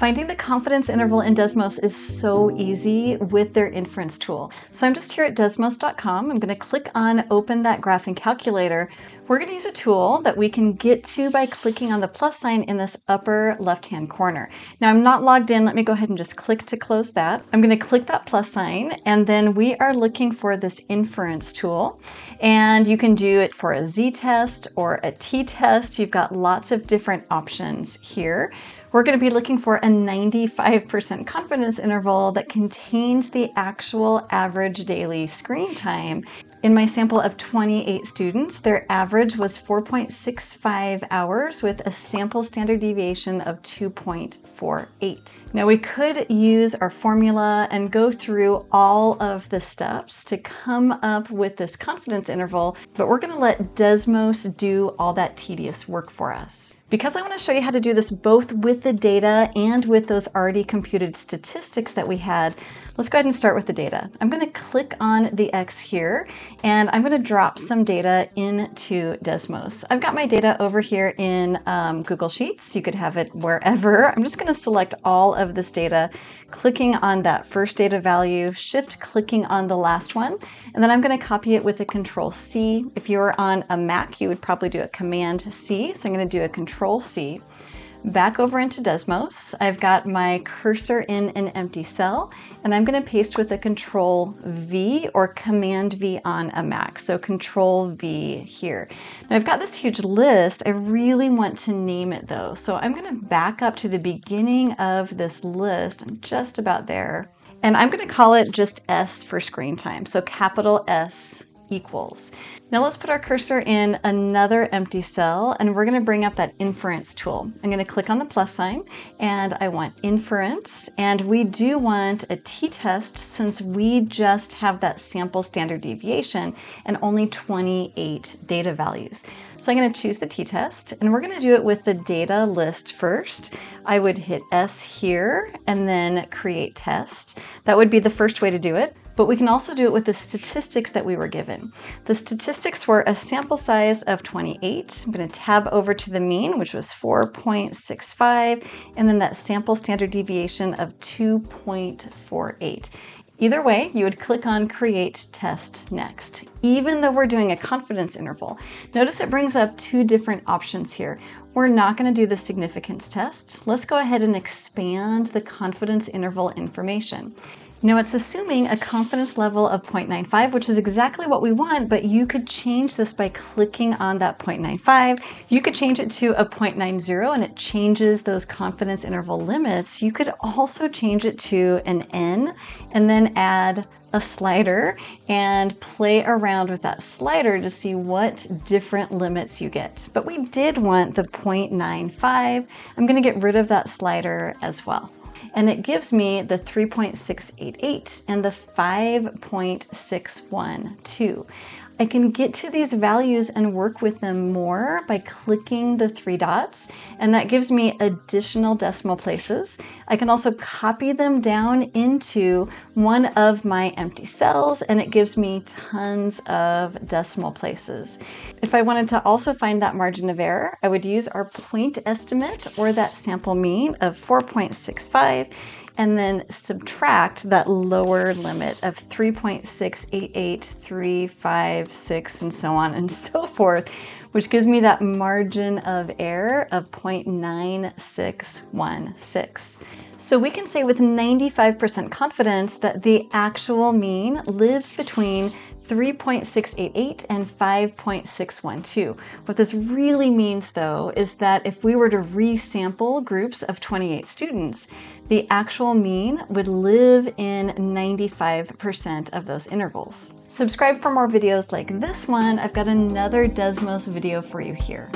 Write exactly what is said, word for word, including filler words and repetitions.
Finding the confidence interval in Desmos is so easy with their inference tool. So I'm just here at desmos dot com. I'm going to click on Open that graphing calculator. We're going to use a tool that we can get to by clicking on the plus sign in this upper left-hand corner. Now I'm not logged in. Let me go ahead and just click to close that. I'm going to click that plus sign, and then we are looking for this inference tool. And you can do it for a z-test or a t-test. You've got lots of different options here. We're going to be looking for a ninety-five percent confidence interval that contains the actual average daily screen time. In my sample of twenty-eight students, their average was four point six five hours with a sample standard deviation of two point four eight. Now we could use our formula and go through all of the steps to come up with this confidence interval, but we're going to let Desmos do all that tedious work for us. Because I want to show you how to do this both with the data and with those already computed statistics that we had, let's go ahead and start with the data. I'm going to click on the X here, and I'm going to drop some data into Desmos. I've got my data over here in um, Google Sheets. You could have it wherever. I'm just going to select all of this data, clicking on that first data value, shift clicking on the last one, and then I'm going to copy it with a control C. If you were on a Mac, you would probably do a command C. So I'm going to do a control Control C. Back over into Desmos, I've got my cursor in an empty cell, and I'm going to paste with a Control V or Command V on a Mac. So Control V here. Now I've got this huge list. I really want to name it though. So I'm going to back up to the beginning of this list. I'm just about there. And I'm going to call it just S for screen time. So capital S equals. Now let's put our cursor in another empty cell, and we're going to bring up that inference tool. I'm going to click on the plus sign, and I want inference, and we do want a t-test since we just have that sample standard deviation and only twenty-eight data values. So I'm going to choose the t-test, and we're going to do it with the data list first. I would hit S here and then create test. That would be the first way to do it. But we can also do it with the statistics that we were given. The statistics were a sample size of twenty-eight. I'm going to tab over to the mean, which was four point six five, and then that sample standard deviation of two point four eight. Either way, you would click on Create Test next, even though we're doing a confidence interval. Notice it brings up two different options here. We're not going to do the significance test. Let's go ahead and expand the confidence interval information. Now it's assuming a confidence level of zero point nine five, which is exactly what we want, but you could change this by clicking on that zero point nine five. You could change it to a zero point nine zero, and it changes those confidence interval limits. You could also change it to an N and then add a slider and play around with that slider to see what different limits you get. But we did want the zero point nine five. I'm going to get rid of that slider as well. And it gives me the three point six eight eight and the five point six one two. I can get to these values and work with them more by clicking the three dots, and that gives me additional decimal places. I can also copy them down into one of my empty cells, and it gives me tons of decimal places. If I wanted to also find that margin of error, I would use our point estimate or that sample mean of four point six five, and then subtract that lower limit of three point six eight eight, three, five, six, and so on and so forth, which gives me that margin of error of zero point nine six one six. So we can say with ninety-five percent confidence that the actual mean lives between three point six eight eight and five point six one two. What this really means though is that if we were to resample groups of twenty-eight students, the actual mean would live in ninety-five percent of those intervals. Subscribe for more videos like this one. I've got another Desmos video for you here.